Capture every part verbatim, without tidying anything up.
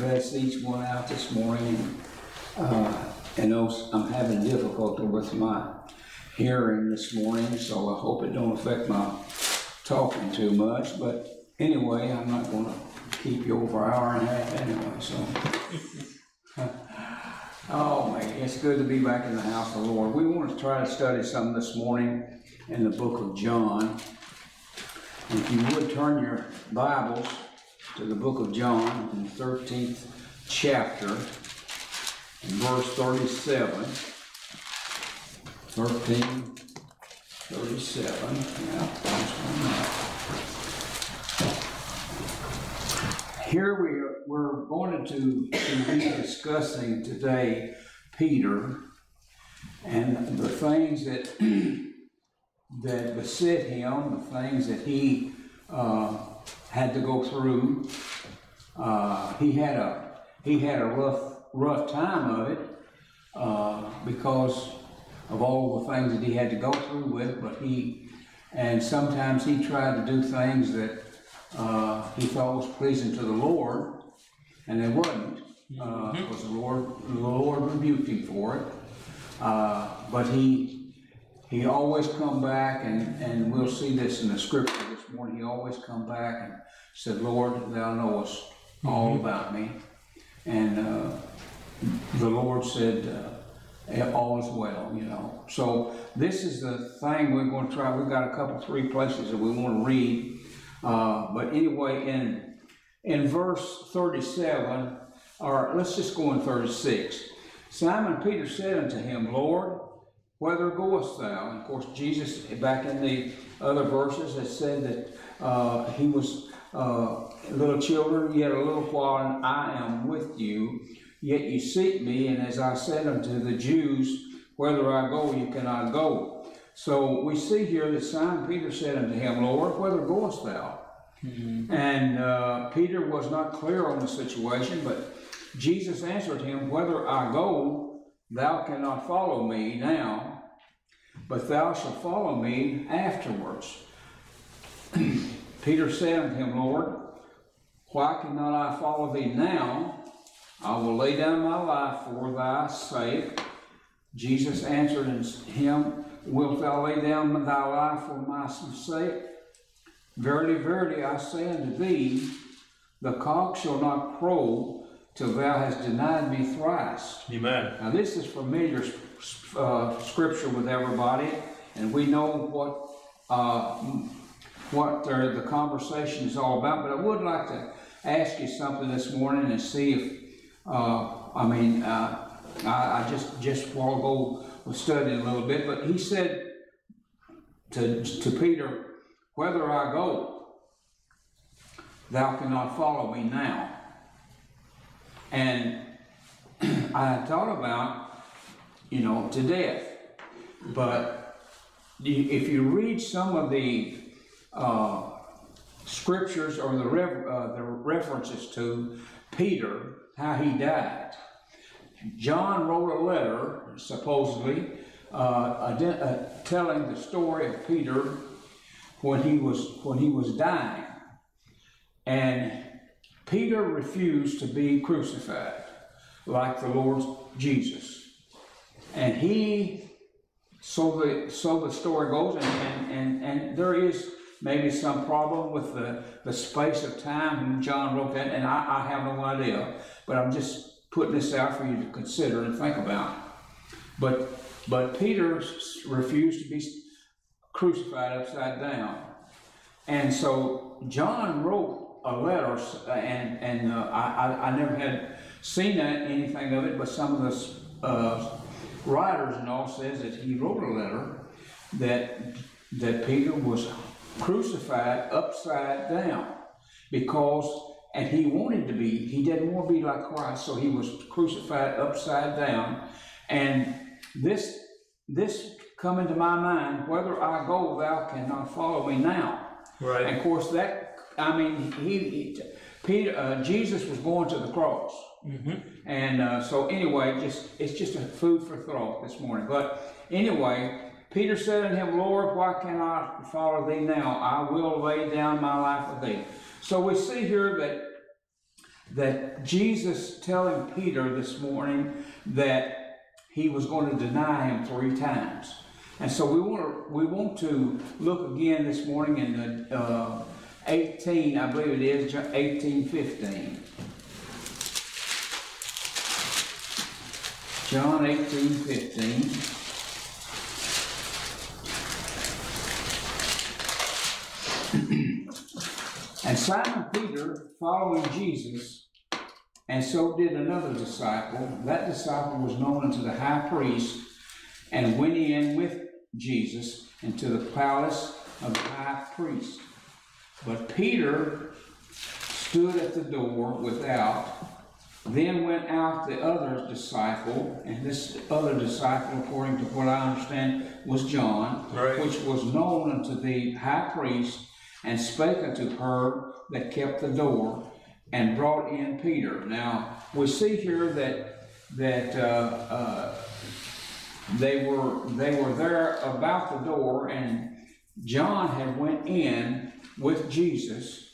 address each one out this morning. Uh, and those, I'm having difficulty with my hearing this morning, so I hope it don't affect my talking too much. But anyway, I'm not going to keep you over an hour and a half anyway. So, oh man, it's good to be back in the house of the Lord. We want to try to study something this morning in the book of John. If you would turn your Bibles to the book of John, in the thirteenth chapter, in verse thirty-seven. thirteen, thirty-seven. Yeah. Here we are, we're going to, to be discussing today Peter and the things that, that beset him, the things that he uh, had to go through. Uh, he had a he had a rough rough time of it uh, because of all the things that he had to go through with, but he, and sometimes he tried to do things that uh, he thought was pleasing to the Lord, and they wasn't, uh, because the Lord, the Lord rebuked him for it. Uh, but he, he always come back, and, and we'll see this in the scripture this morning, he always come back and said, Lord, thou knowest all mm-hmm. about me. And uh, the Lord said, uh, all is well, you know. So this is the thing we're going to try. We've got a couple, three places that we want to read. Uh, but anyway, in in verse thirty-seven, or let's just go in thirty-six. Simon Peter said unto him, Lord, whither goest thou? And of course, Jesus, back in the other verses, has said that uh, he was uh, little children, yet a little while, and I am with you. Yet you seek me, and as I said unto the Jews, whether I go, you cannot go. So we see here that Simon Peter said unto him, Lord, whither goest thou? Mm-hmm. And uh, Peter was not clear on the situation, but Jesus answered him, Whether I go, thou cannot follow me now, but thou shalt follow me afterwards. Peter said unto him, Lord, why cannot I follow thee now? I will lay down my life for thy sake. Jesus answered him, Wilt thou lay down thy life for my sake? Verily, verily, I say unto thee, the cock shall not crow till thou hast denied me thrice. Amen. Now this is familiar uh, scripture with everybody, and we know what uh, what uh, the conversation is all about. But I would like to ask you something this morning and see if Uh, I mean, uh, I, I just just while ago was studying a little bit, but he said to to Peter, "Whether I go, thou cannot follow me now." And I thought about, you know, to death, but if you read some of the uh, scriptures or the rev uh, the references to Peter, how he died. John wrote a letter, supposedly, uh, uh, telling the story of Peter when he was when he was dying, and Peter refused to be crucified like the Lord Jesus, and he so the so the story goes, and and and, and there is maybe some problem with the, the space of time when John wrote that, and I, I have no idea, but I'm just putting this out for you to consider and think about. But but Peter refused to be crucified upside down, and so John wrote a letter, and and uh, I I never had seen that, anything of it, but some of the uh, writers and all says that he wrote a letter that that Peter was crucified upside down, because and he wanted to be he didn't want to be like Christ, so he was crucified upside down. And this this come into my mind, whether I go thou cannot follow me now, right? And of course that I mean he, he Peter uh, Jesus was going to the cross, mm-hmm. and uh, so anyway, just it's just a food for thought this morning. But anyway, Peter said unto him, Lord, why cannot I follow thee now? I will lay down my life for thee. So we see here that that Jesus telling Peter this morning that he was going to deny him three times. And so we want to, we want to look again this morning in the uh, eighteen, I believe it is, eighteen fifteen. John eighteen fifteen. And Simon Peter, following Jesus, and so did another disciple. That disciple was known unto the high priest, and went in with Jesus into the palace of the high priest. But Peter stood at the door without. Then went out the other disciple, and this other disciple, according to what I understand, was John, right, which was known unto the high priest, and spake unto her that kept the door, and brought in Peter. Now we see here that that uh, uh, they were they were there about the door, and John had went in with Jesus,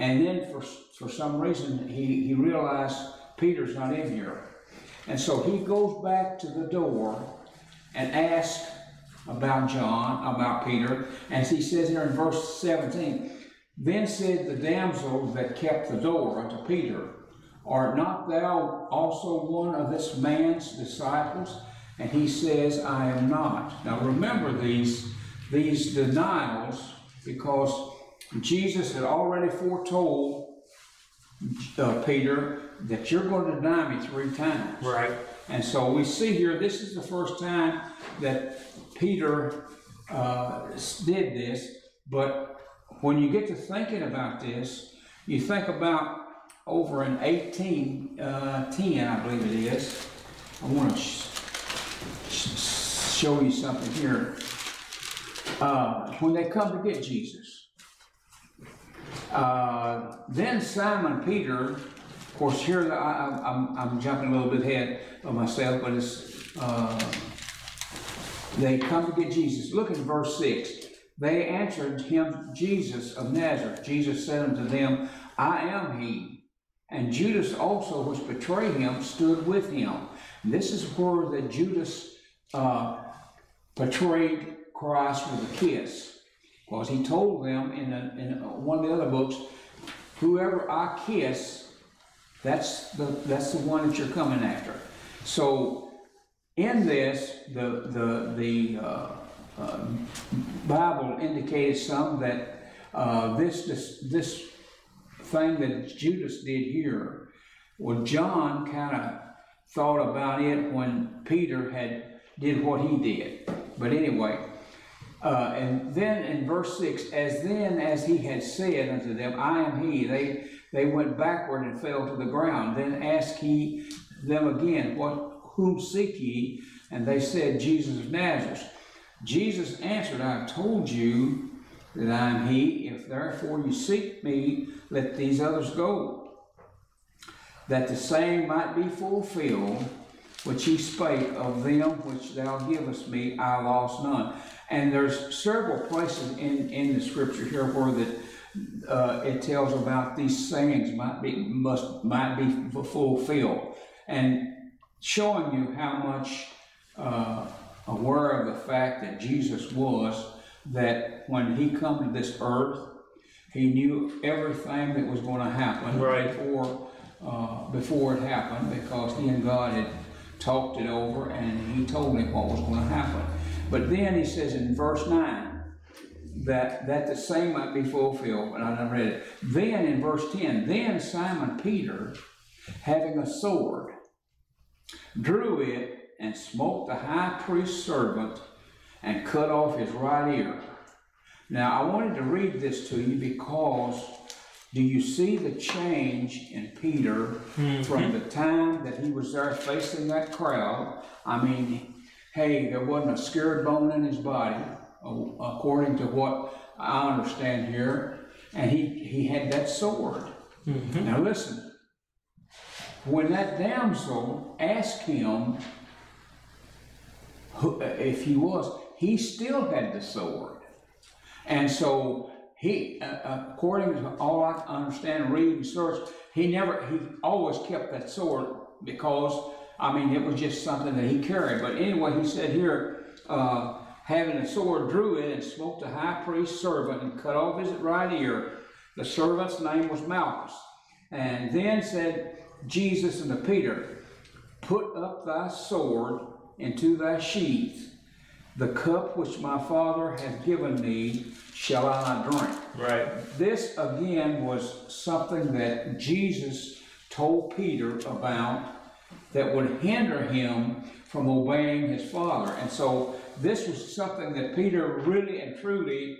and then for for some reason he he realized Peter's not in here, and so he goes back to the door and asks about John, about Peter, and he says here in verse seventeen, then said the damsel that kept the door unto Peter, art not thou also one of this man's disciples? And he says, I am not. Now remember these, these denials, because Jesus had already foretold uh, Peter that you're going to deny me three times. Right. And so we see here, this is the first time that Peter uh, did this, but when you get to thinking about this, you think about over in eighteen ten, uh, I believe it is. I want to sh sh show you something here. Uh, when they come to get Jesus, uh, then Simon Peter, of course, here I, I, I'm, I'm jumping a little bit ahead of myself, but it's. Uh, They come to get Jesus. Look at verse six. They answered him, Jesus of Nazareth. Jesus said unto them, I am he. And Judas also, which betrayed him, stood with him. And this is where that Judas uh, betrayed Christ with a kiss. Because he told them in, a, in one of the other books, whoever I kiss, that's the, that's the one that you're coming after. So in this, the the the uh, uh, Bible indicates some that uh, this this this thing that Judas did here. Well, John kind of thought about it when Peter had did what he did. But anyway, uh, and then in verse six, as then as he had said unto them, I am he. They they went backward and fell to the ground. Then asked he them again, what? Whom seek ye? And they said, Jesus of Nazareth. Jesus answered, I have told you that I am he. If therefore you seek me, let these others go, that the same might be fulfilled, which he spake of them which thou givest me, I lost none. And there's several places in, in the scripture here where that uh, it tells about these sayings might be must might be fulfilled. And showing you how much uh, aware of the fact that Jesus was, that when he come to this earth, he knew everything that was going to happen, right, before, uh, before it happened, because he and God had talked it over and he told him what was going to happen. But then he says in verse nine, that, that the same might be fulfilled, and I read it. Then in verse ten, then Simon Peter, having a sword, drew it and smote the high priest's servant and cut off his right ear. Now, I wanted to read this to you because do you see the change in Peter mm-hmm. from the time that he was there facing that crowd? I mean, hey, there wasn't a scared bone in his body, according to what I understand here, and he, he had that sword. Mm-hmm. Now, listen. When that damsel asked him who, if he was, he still had the sword. And so he, uh, according to all I understand, reading and search, He never, he always kept that sword because, I mean, it was just something that he carried. But anyway, he said here, uh, having a sword, drew in and smote the high priest's servant and cut off his right ear. The servant's name was Malchus. And then said Jesus unto Peter, put up thy sword into thy sheath. The cup which my Father hath given me, shall I not drink? Right. This, again, was something that Jesus told Peter about that would hinder him from obeying his Father. And so this was something that Peter really and truly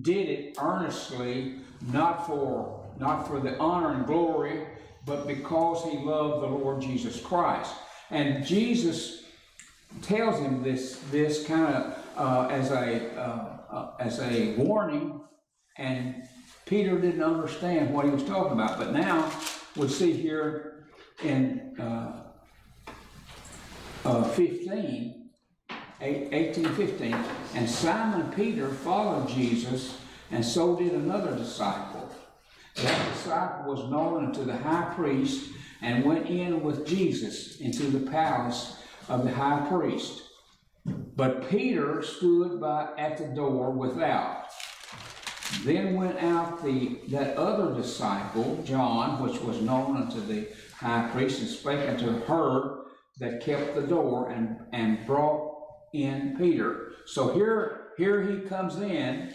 did it earnestly, not for, not for the honor and glory, but because he loved the Lord Jesus Christ. And Jesus tells him this, this kind of uh, as a uh, uh, as a warning, and Peter didn't understand what he was talking about. But now we see here in uh, uh, fifteen, eighteen fifteen, and Simon Peter followed Jesus, and so did another disciple. That disciple was known unto the high priest, and went in with Jesus into the palace of the high priest. But Peter stood by at the door without. Then went out the that other disciple, John, which was known unto the high priest, and spake unto her that kept the door, and, and brought in Peter. So here, here he comes in,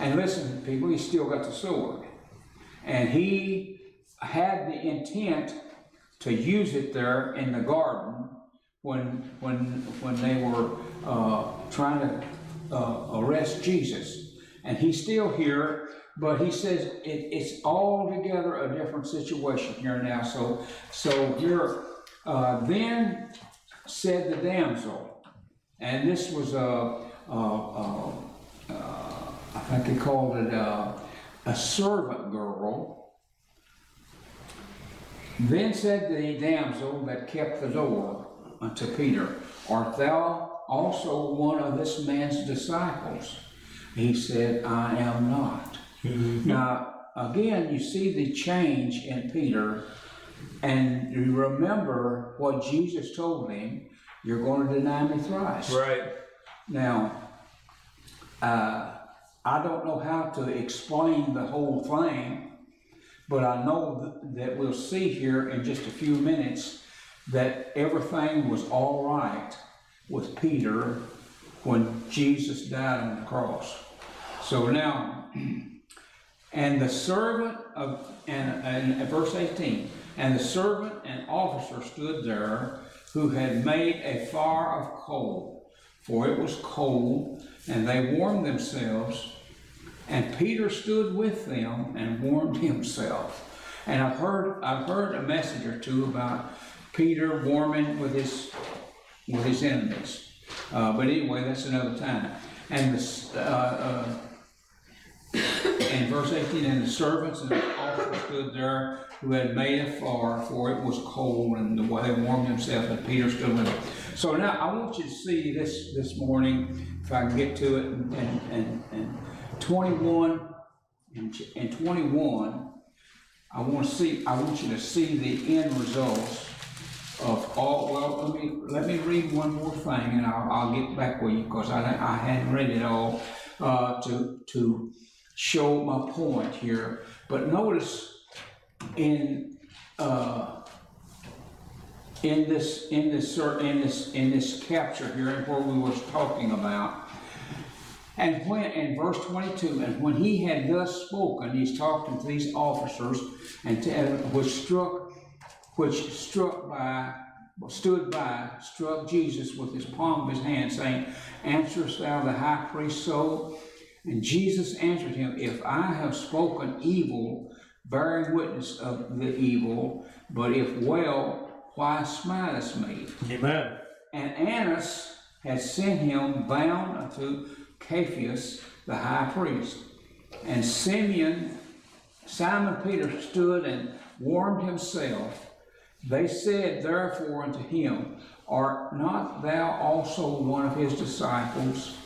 and listen, people, he's still got the sword. And he had the intent to use it there in the garden when when when they were uh, trying to uh, arrest Jesus, and he's still here. But he says it, it's altogether a different situation here now. So so here uh, then said the damsel, and this was a, a, a, a I think they called it a, a servant girl. Then said the damsel that kept the door unto Peter, art thou also one of this man's disciples? He said, I am not. Mm-hmm. Now, again, you see the change in Peter, and you remember what Jesus told him, you're going to deny me thrice. Right. Now, uh, I don't know how to explain the whole thing, but I know that we'll see here in just a few minutes that everything was all right with Peter when Jesus died on the cross. So now, and the servant of, and, and at verse eighteen, and the servant and officer stood there who had made a fire of coal, for it was cold, and they warmed themselves. And Peter stood with them and warmed himself. And I've heard I've heard a message or two about Peter warming with his with his enemies. Uh, but anyway, that's another time. And the, uh, uh, in verse eighteen, and the servants and the officers stood there who had made a fire, for it was cold, and the way they warmed themselves, and Peter stood with them. So now I want you to see this this morning, if I can get to it, and and. and, and twenty-one and twenty-one, I want to see. I want you to see the end results of all. Well, let me let me read one more thing, and I'll, I'll get back with you because I I hadn't read it all uh, to to show my point here. But notice in uh, in this in this in this in this capture here, and what we were talking about. And when, in verse twenty-two, and when he had thus spoken, he's talking to these officers, and to, which struck, which struck by, stood by, struck Jesus with his palm of his hand, saying, answerest thou the high priest so? And Jesus answered him, if I have spoken evil, bearing witness of the evil, but if well, why smitest me? Amen. And Annas had sent him bound unto Caiaphas, the high priest. And Simeon, Simon Peter stood and warmed himself. They said therefore unto him, art not thou also one of his disciples?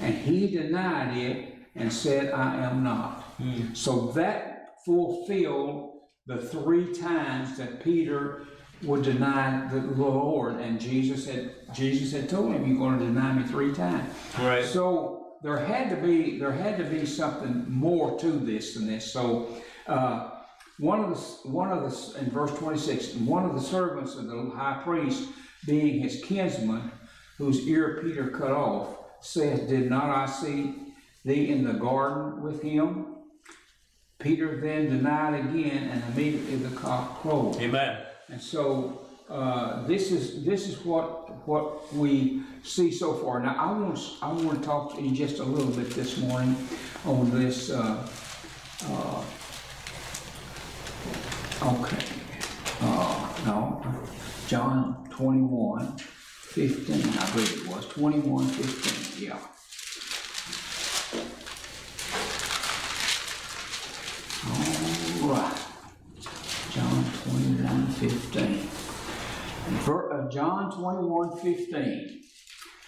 And he denied it and said, I am not. Mm. So that fulfilled the three times that Peter would deny the Lord, and Jesus had Jesus had told him, "You're going to deny me three times." Right. So there had to be there had to be something more to this than this. So uh, one of the one of the in verse twenty-six, one of the servants of the high priest, being his kinsman, whose ear Peter cut off, said, "Did not I see thee in the garden with him?" Peter then denied again, and immediately the cock crowed. Amen. And so uh, this is this is what what we see so far. Now I want I want to talk to you just a little bit this morning on this. Uh, uh, okay, uh, no, John twenty-one fifteen. I believe it was twenty-one fifteen. Yeah. All right. John twenty-one fifteen. John twenty-one fifteen.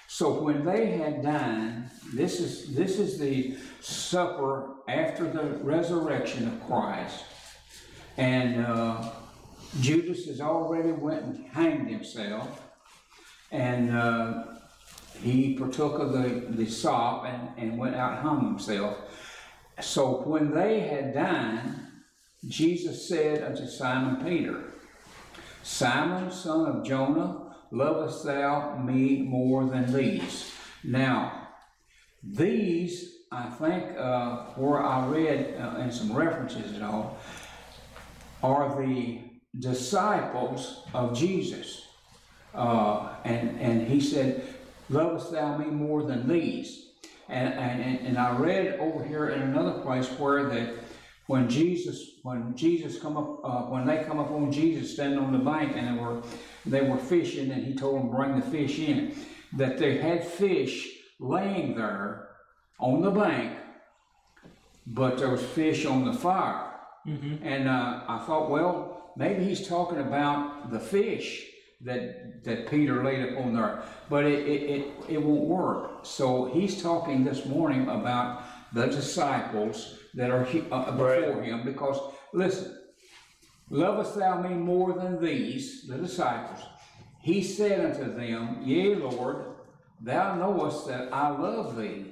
So when they had dined, this is this is the supper after the resurrection of Christ, and uh, Judas has already went and hanged himself, and uh, he partook of the the sop and and went out and hung himself. So when they had dined, Jesus said unto Simon Peter, "Simon, son of Jonah, lovest thou me more than these?" Now, these, I think, uh, where I read uh, in some references and all, are the disciples of Jesus. Uh, and, and he said, "Lovest thou me more than these?" And, and, and I read over here in another place where the When Jesus, when Jesus come up, uh, when they come up on Jesus standing on the bank, and they were, they were fishing, and he told them bring the fish in, that they had fish laying there on the bank, but there was fish on the fire, mm-hmm. and uh, I thought, well, maybe he's talking about the fish that that Peter laid up on there, but it it it, it won't work. So he's talking this morning about the disciples that are uh, before right. him, because listen, "Lovest thou me more than these," the disciples. He said unto them, "Yea, Lord, thou knowest that I love thee."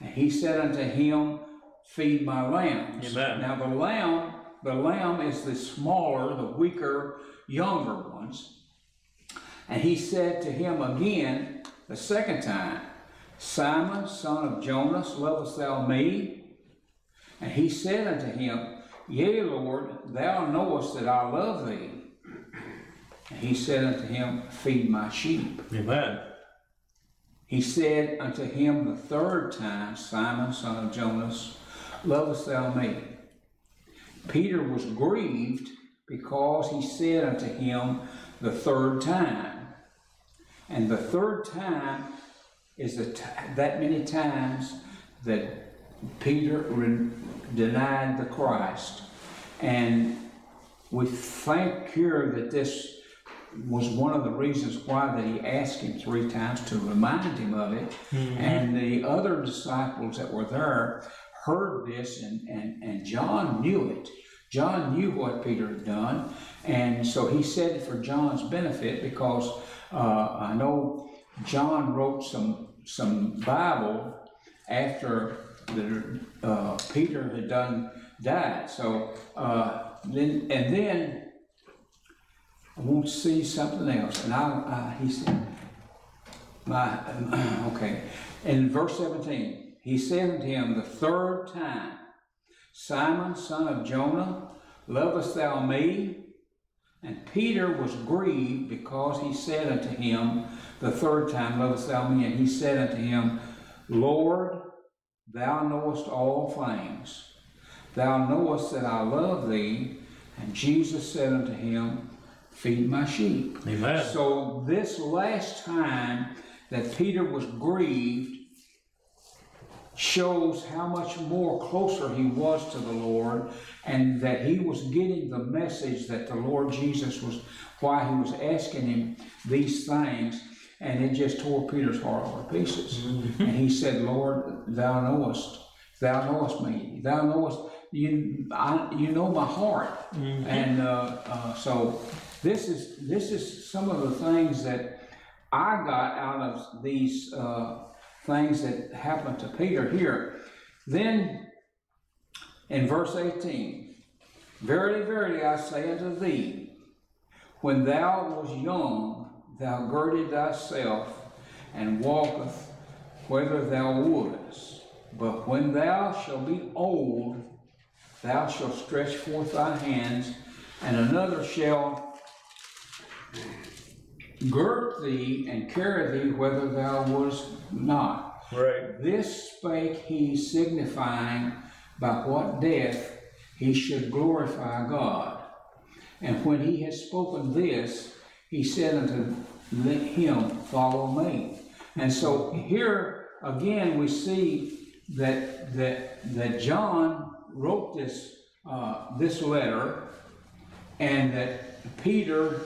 And he said unto him, "Feed my lambs." Amen. Now the lamb, the lamb is the smaller, the weaker, younger ones. And he said to him again the second time, "Simon, son of Jonas, lovest thou me?" And he said unto him, "Yea, Lord, thou knowest that I love thee." And he said unto him, "Feed my sheep." Amen. He said unto him the third time, "Simon, son of Jonas, lovest thou me?" Peter was grieved because he said unto him the third time. And the third time is the t that many times that Peter denied the Christ. And we think here that this was one of the reasons why they asked him three times, to remind him of it. Mm-hmm. And the other disciples that were there heard this, and, and, and John knew it. John knew what Peter had done. And so he said it for John's benefit, because uh, I know John wrote some, some Bible after that uh, Peter had done died. So uh, then, and then I want to see something else. And I, I he said, my okay. In verse seventeen, he said unto him the third time, "Simon, son of Jonah, lovest thou me?" And Peter was grieved because he said unto him the third time, "Lovest thou me?" And he said unto him, "Lord, thou knowest all things. Thou knowest that I love thee." And Jesus said unto him, "Feed my sheep." Amen. So this last time that Peter was grieved shows how much more closer he was to the Lord, and that he was getting the message that the Lord Jesus was, why he was asking him these things. And it just tore Peter's heart all to pieces. Mm-hmm. And he said, "Lord, thou knowest, thou knowest me, thou knowest you I, you know my heart. Mm-hmm. And uh, uh, so this is this is some of the things that I got out of these uh, things that happened to Peter here. Then in verse eighteen, verily, verily, I say unto thee, when thou wast young, thou girded thyself and walketh whither thou wouldest. But when thou shalt be old, thou shalt stretch forth thy hands, and another shall gird thee and carry thee whither thou wouldest not. Right. This spake he, signifying by what death he should glorify God. And when he had spoken this, he said unto him, follow me. And so here again we see that that that John wrote this uh, this letter, and that Peter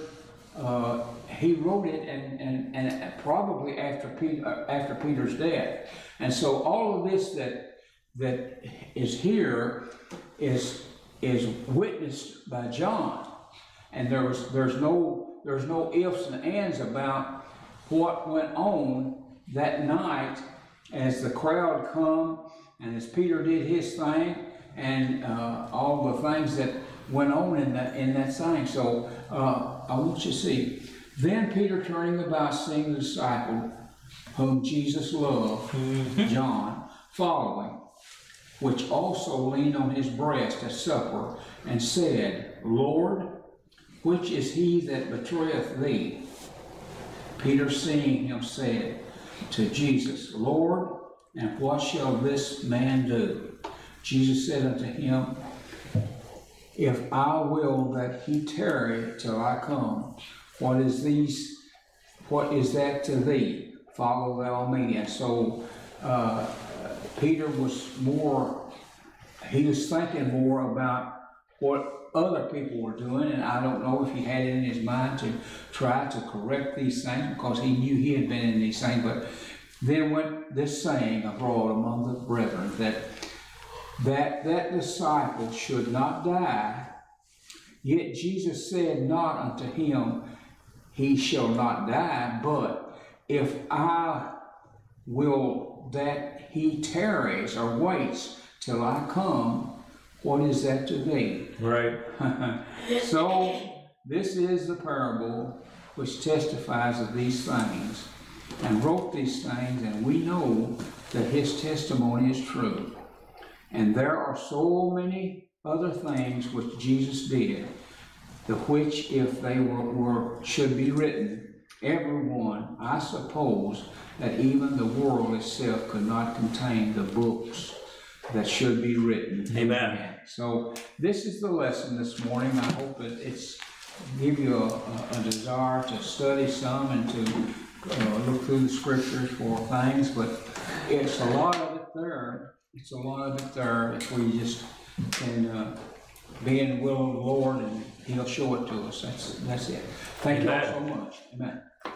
uh, he wrote it, and and and probably after Peter after Peter's death. And so all of this that that is here is is witnessed by John, and there was there's no there's no ifs and ands about what went on that night. As the crowd come, and as Peter did his thing, and uh, all the things that went on in that in that thing. So uh, I want you to see. Then Peter, turning about, seeing the disciple whom Jesus loved, mm-hmm. John, following, which also leaned on his breast at supper, and said, Lord, which is he that betrayeth thee? Peter, seeing him, said to Jesus, Lord, and what shall this man do? Jesus said unto him, if I will that he tarry till I come, what is these? What is that to thee? Follow thou me. And so uh, Peter was more, he was thinking more about what other people were doing, and I don't know if he had it in his mind to try to correct these things, because he knew he had been in these things. But then went this saying abroad among the brethren, that that that disciple should not die. Yet Jesus said not unto him, he shall not die, but if I will that he tarries or waits till I come, what is that to thee? Right. So this is the parable which testifies of these things, and wrote these things, and we know that his testimony is true. And there are so many other things which Jesus did, the which, if they were, were should be written, everyone, I suppose, that even the world itself could not contain the books that should be written. Amen. So this is the lesson this morning. I hope that it's give you a, a desire to study some and to uh, look through the scriptures for things, but it's a lot of it there. It's a lot of it there if we just can uh, be in the will of the Lord, and He'll show it to us. That's, that's it. Thank Amen. You all so much. Amen.